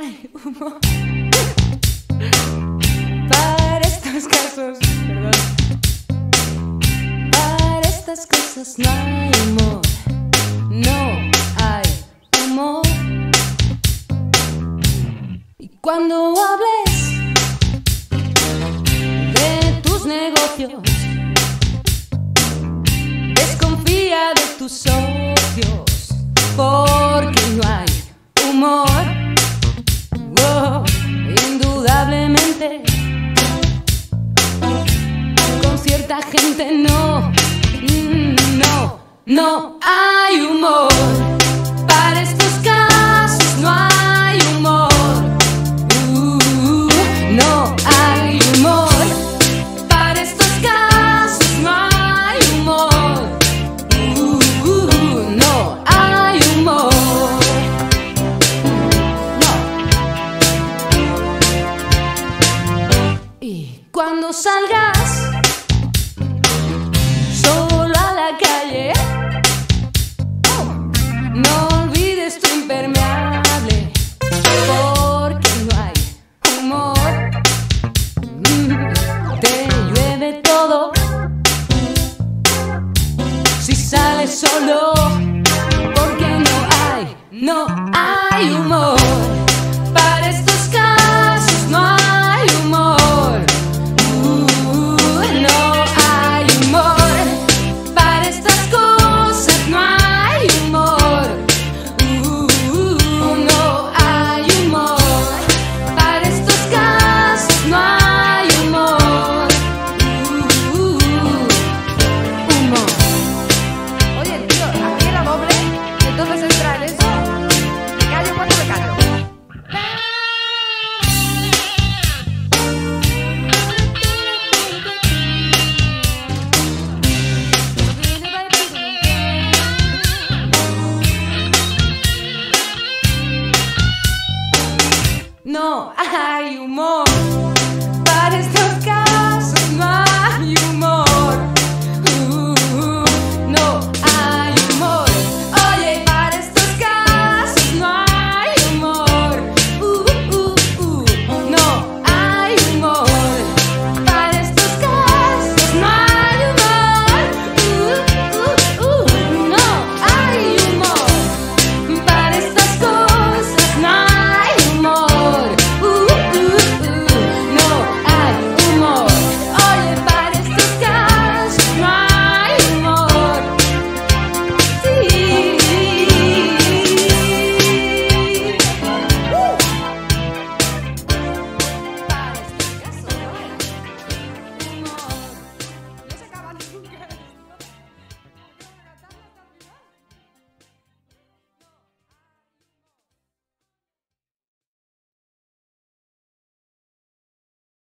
hay humor para estos casos, perdón. Para estas cosas no hay humor, no hay humor. Y cuando hables de tus negocios, desconfía de tus socios, porque no hay humor. Oh, indudablemente, con cierta gente no, no, no hay humor. Para estos casos no hay humor. No hay humor. Para estos casos no hay humor. No hay humor. Y cuando salgas solo a la calle, no olvides tu impermeable, porque no hay humor. Te llueve todo si sales solo, porque no hay humor.